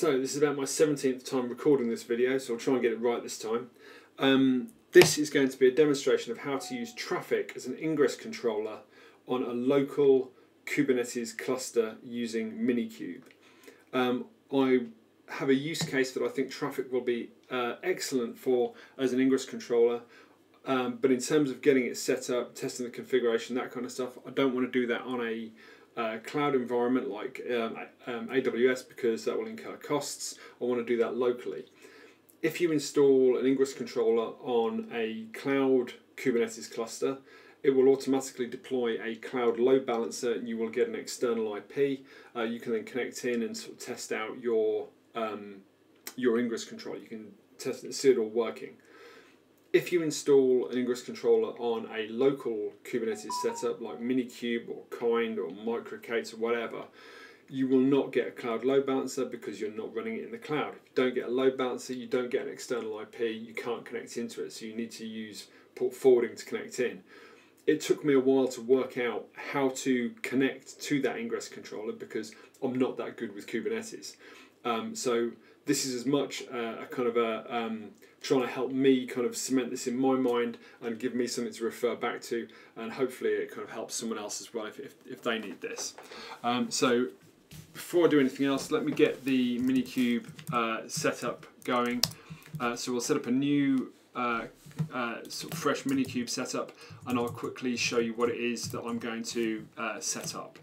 So this is about my 17th time recording this video, so I'll try and get it right this time. This is going to be a demonstration of how to use Traefik as an ingress controller on a local Kubernetes cluster using Minikube. I have a use case that I think Traefik will be excellent for as an ingress controller, but in terms of getting it set up, testing the configuration, that kind of stuff, I don't want to do that on a cloud environment like AWS because that will incur costs. I want to do that locally. If you install an ingress controller on a cloud Kubernetes cluster, it will automatically deploy a cloud load balancer and you will get an external IP. You can then connect in and sort of test out your ingress controller. You can test it, see it all working. If you install an ingress controller on a local Kubernetes setup like Minikube or Kind or MicroK8s or whatever, you will not get a cloud load balancer because you're not running it in the cloud. If you don't get a load balancer, you don't get an external IP, you can't connect into it, so you need to use port forwarding to connect in. It took me a while to work out how to connect to that ingress controller because I'm not that good with Kubernetes. So this is as much a kind of a trying to help me kind of cement this in my mind and give me something to refer back to, and hopefully it kind of helps someone else as well if they need this. So before I do anything else, let me get the Minikube setup going. So we'll set up a new sort of fresh Minikube setup, and I'll quickly show you what it is that I'm going to set up.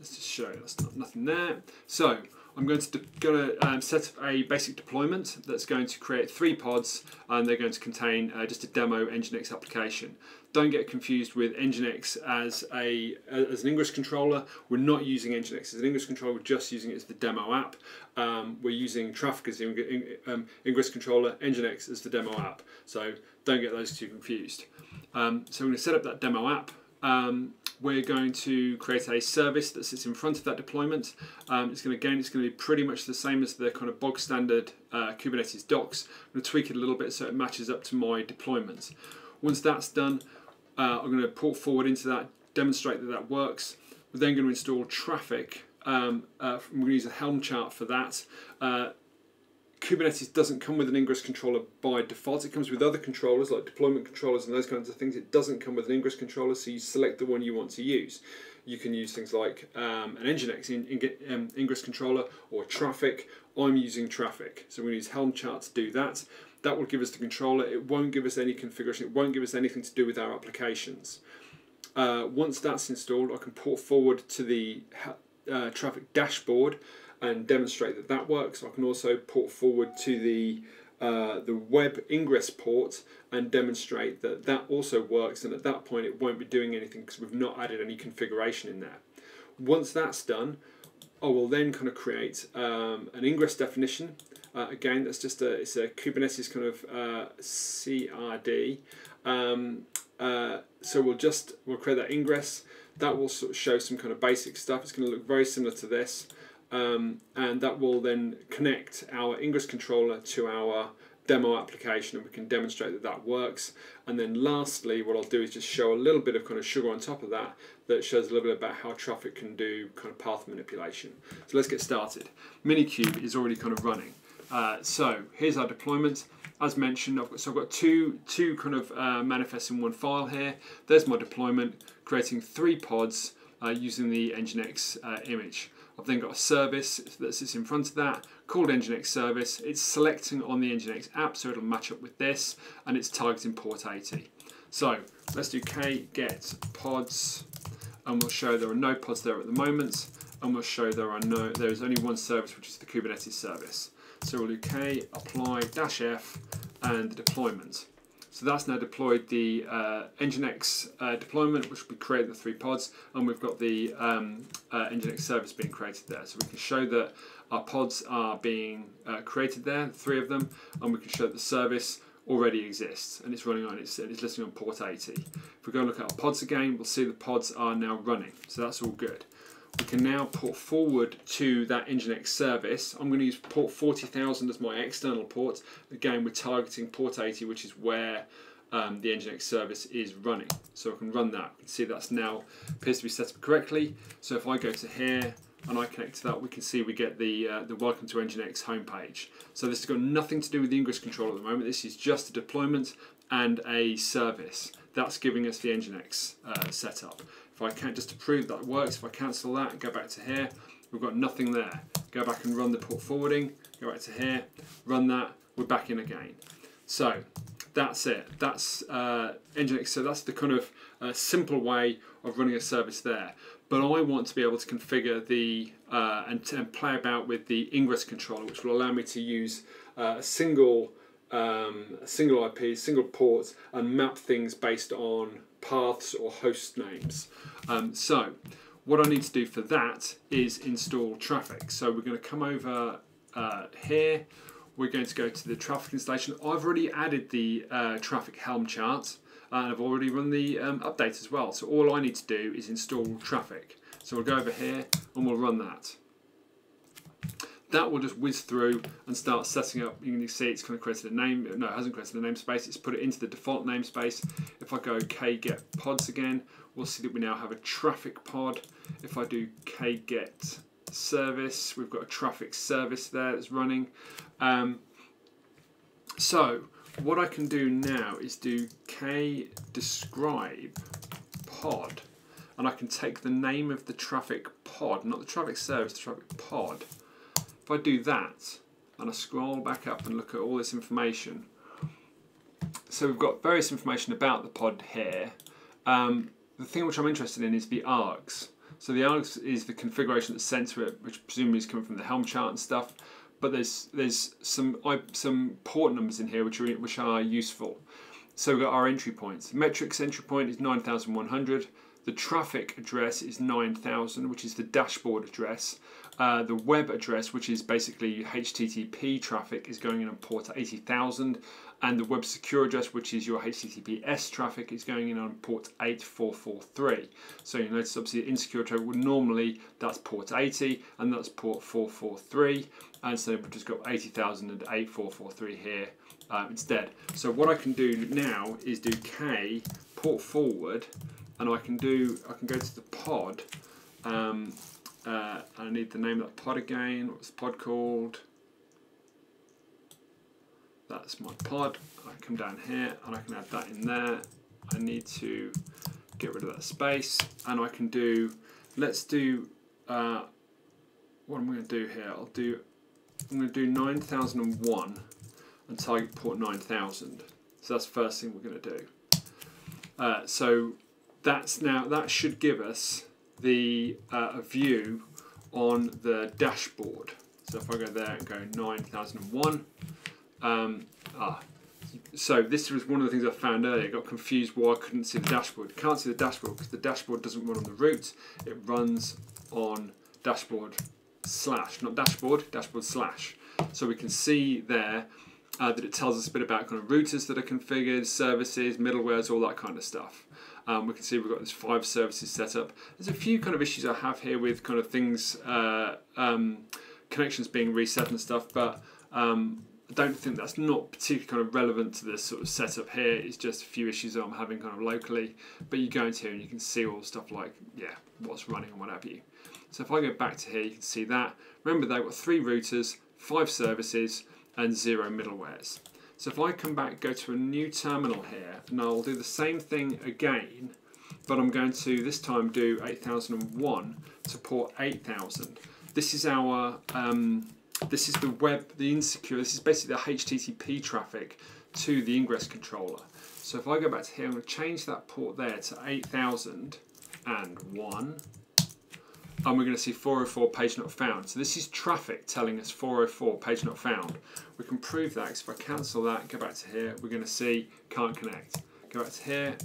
Let's just show you, that's nothing there. So I'm going to set up a basic deployment that's going to create 3 pods, and they're going to contain just a demo Nginx application. Don't get confused with Nginx as an ingress controller. We're not using Nginx as an ingress controller, we're just using it as the demo app. We're using Traefik as the ingress controller, Nginx as the demo app. So don't get those two confused. So we're going to set up that demo app. We're going to create a service that sits in front of that deployment. It's going to be pretty much the same as the kind of bog standard Kubernetes docs. I'm going to tweak it a little bit so it matches up to my deployment. Once that's done, I'm going to port forward into that, demonstrate that that works. We're then going to install Traefik. We're going to use a helm chart for that. Kubernetes doesn't come with an ingress controller by default. It comes with other controllers like deployment controllers and those kinds of things. It doesn't come with an ingress controller, so you select the one you want to use. You can use things like an Nginx ingress controller or Traefik. I'm using Traefik, so we're going to use helm chart to do that. That will give us the controller. It won't give us any configuration. It won't give us anything to do with our applications. Once that's installed, I can port forward to the Traefik dashboard and demonstrate that that works. I can also port forward to the web ingress port and demonstrate that that also works, and at that point it won't be doing anything because we've not added any configuration in there. Once that's done, I will then kind of create an ingress definition. Again, that's just it's a Kubernetes kind of CRD. So we'll create that ingress. That will sort of show some kind of basic stuff. It's going to look very similar to this. And that will then connect our ingress controller to our demo application, and we can demonstrate that that works. And then lastly, what I'll do is just show a little bit of kind of sugar on top of that, that shows a little bit about how Traefik can do kind of path manipulation. So let's get started. Minikube is already kind of running. So here's our deployment. As mentioned, I've got two kind of manifests in one file here. There's my deployment, creating 3 pods using the Nginx image. I've then got a service that sits in front of that called Nginx service. It's selecting on the Nginx app, so it'll match up with this, and it's targeting port 80. So let's do k-get pods, and we'll show there are no pods there at the moment, and we'll show there is only one service, which is the Kubernetes service. So we'll do k-apply-f and the deployment. So that's now deployed the Nginx deployment, which we created the 3 pods, and we've got the Nginx service being created there. So we can show that our pods are being created there, 3 of them, and we can show that the service already exists and it's running on it's listing on port 80. If we go and look at our pods again, we'll see the pods are now running. So that's all good. We can now port forward to that Nginx service. I'm going to use port 40,000 as my external port. Again, we're targeting port 80, which is where the Nginx service is running. So I can run that. You can see that's now appears to be set up correctly. So if I go to here, and I connect to that, we can see we get the Welcome to Nginx homepage. So this has got nothing to do with the Ingress control at the moment. This is just a deployment and a service. That's giving us the Nginx setup. If I can't, just to prove that works, if I cancel that and go back to here, we've got nothing there. Go back and run the port forwarding, go back to here, run that, we're back in again. So that's it. That's Nginx. So that's the kind of simple way of running a service there. But I want to be able to configure the and play about with the ingress controller, which will allow me to use a single IP, single port, and map things based on paths or host names. So what I need to do for that is install Traefik. So we're going to come over here. We're going to go to the Traefik installation. I've already added the Traefik helm chart, and I've already run the update as well. So all I need to do is install Traefik. So we'll go over here and we'll run that. That will just whiz through and start setting up. You can see it's kind of created a name. No, it hasn't created a namespace. It's put it into the default namespace. If I go kget pods again, we'll see that we now have a Traefik pod. If I do kget service, we've got a Traefik service there that's running. So what I can do now is do k describe pod, and I can take the name of the Traefik pod, not the Traefik service, the Traefik pod. If I do that and I scroll back up and look at all this information, so we've got various information about the pod here. The thing which I'm interested in is the args. So the args is the configuration that's sent to it, which presumably is coming from the Helm chart and stuff. But there's some port numbers in here which are useful. So we've got our entry points. Metrics entry point is 9,100. The Traefik address is 9,000, which is the dashboard address. The web address, which is basically HTTP Traefik, is going in on port 80,000. And the web secure address, which is your HTTPS Traefik, is going in on port 8443. So you notice obviously the insecure Traefik would normally, that's port 80 and that's port 443. And so we've just got 80,000 and 8443 here instead. So what I can do now is do K port forward, and I can go to the pod. I need the name of that pod again. What's the pod called? That's my pod. I come down here and I can add that in there. I need to get rid of that space, and I can do, let's do, what am I going to do here? I'm going to do 9001 and target port 9000. So that's the first thing we're going to do. So that's now, that should give us the a view on the dashboard. So if I go there and go 9001, so this was one of the things I found earlier. I got confused why I couldn't see the dashboard. Can't see the dashboard because the dashboard doesn't run on the root. It runs on dashboard slash, not dashboard, dashboard slash. So we can see there that it tells us a bit about kind of routers that are configured, services, middlewares, all that kind of stuff. We can see we've got this 5 services set up. There's a few kind of issues I have here with kind of things, connections being reset and stuff, but I don't think that's not particularly kind of relevant to this sort of setup here. It's just a few issues that I'm having kind of locally, but you go into here and you can see all stuff like, yeah, what's running and what have you. So if I go back to here, you can see that. Remember, they've got 3 routers, 5 services, and 0 middlewares. So if I come back, go to a new terminal here, and I'll do the same thing again, but I'm going to this time do 8001 to port 8000. This is our, this is the web, the insecure, this is basically the HTTP Traefik to the ingress controller. So if I go back to here, I'm going to change that port there to 8001, and we're going to see 404 page not found. So this is Traefik telling us 404 page not found. We can prove that, because if I cancel that, go back to here, we're going to see can't connect. Go back to here,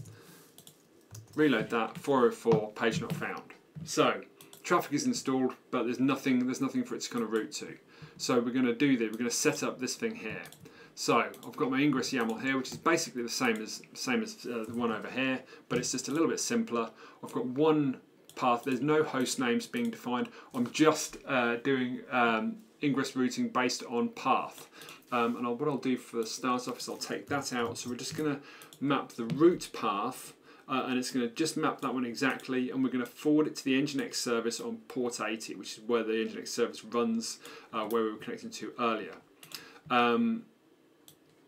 reload that, 404 page not found. So Traefik is installed, but there's nothing for it to kind of route to. So we're going to do that. We're going to set up this thing here. So I've got my ingress YAML here, which is basically the same as the one over here, but it's just a little bit simpler. I've got one path. There's no host names being defined. I'm just doing ingress routing based on path. And what I'll do for the start off is I'll take that out. So we're just going to map the root path and it's going to just map that one exactly, and we're going to forward it to the Nginx service on port 80, which is where the Nginx service runs, where we were connecting to earlier.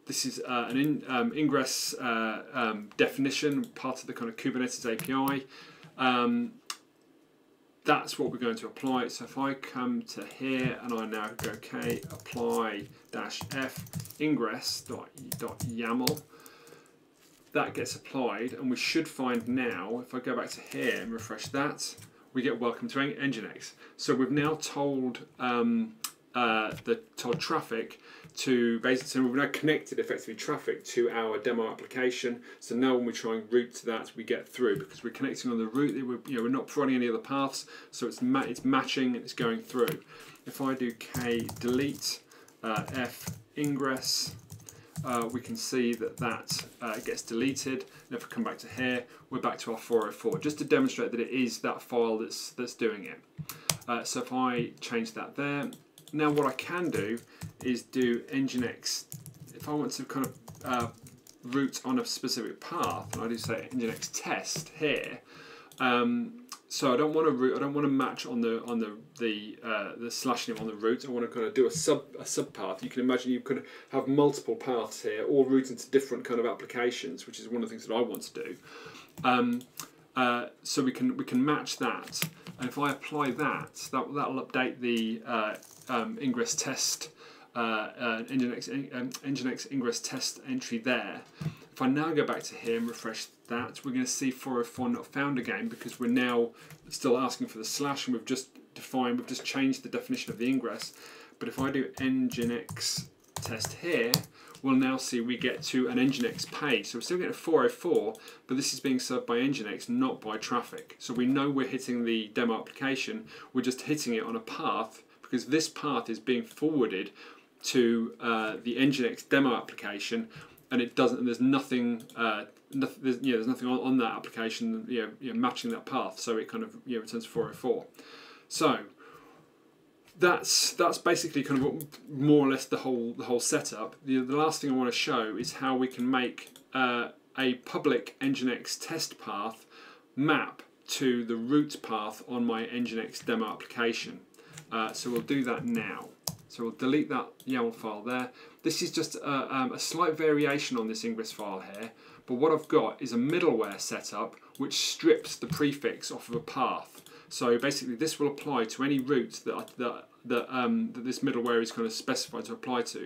This is an ingress definition, part of the kind of Kubernetes API. That's what we're going to apply. So if I come to here and I now go, okay, apply -f ingress.yaml, that gets applied, and we should find now, if I go back to here and refresh that, we get welcome to Nginx. So we've now told told Traefik to basically, we've now connected effectively Traefik to our demo application. So now when we try and route to that, we get through because we're connecting on the route. We're not providing any other paths, so it's matching and it's going through. If I do k delete f ingress, we can see that gets deleted. And if I come back to here, we're back to our 404, just to demonstrate that it is that file that's doing it. So if I change that there. Now what I can do is do Nginx, if I want to kind of route on a specific path, and I do say Nginx test here. So I don't want to route, I don't want to match on the slash name on the route. I want to kind of do a sub path. You can imagine you could have multiple paths here, all routing to different kind of applications, which is one of the things that I want to do. So we can match that, and if I apply that'll update the ingress test Nginx ingress test entry there. If I now go back to here and refresh that, we're going to see 404 not found again because we're now still asking for the slash, and we've just changed the definition of the ingress. But if I do Nginx test here, we'll now see we get to an Nginx page. So we're still getting a 404, but this is being served by Nginx, not by Traefik. So we know we're hitting the demo application, we're just hitting it on a path because this path is being forwarded to the Nginx demo application, and it doesn't. And there's nothing, there's nothing on that application, matching that path. So it kind of returns 404. So that's basically kind of more or less the whole setup. The last thing I want to show is how we can make a public Nginx test path map to the root path on my Nginx demo application. So we'll do that now. So we'll delete that YAML file there. This is just a slight variation on this ingress file here, but what I've got is a middleware setup which strips the prefix off of a path. So basically, this will apply to any route that this middleware is kind of specified to apply to.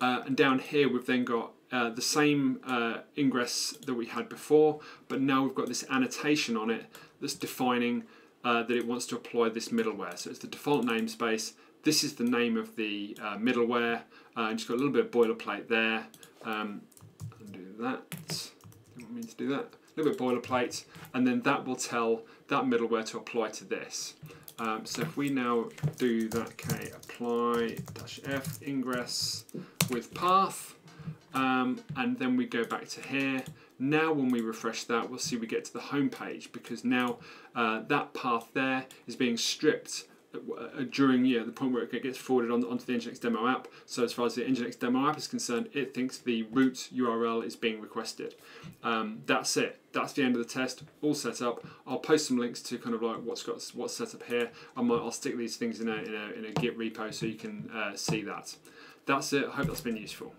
And down here, we've then got the same ingress that we had before, but now we've got this annotation on it that's defining that it wants to apply this middleware. So it's the default namespace. This is the name of the middleware. And just got a little bit of boilerplate there. Undo that. Didn't mean to do that. A little bit boilerplate, and then that will tell that middleware to apply to this. So if we now do that, k apply -f ingress with path, and then we go back to here. Now when we refresh that, we'll see we get to the home page because now that path there is being stripped during the point where it gets forwarded onto the Nginx demo app. So as far as the Nginx demo app is concerned, it thinks the root URL is being requested. That's it. That's the end of the test. All set up. I'll post some links to kind of like what's set up here. I'll stick these things in a Git repo so you can see that. That's it. I hope that's been useful.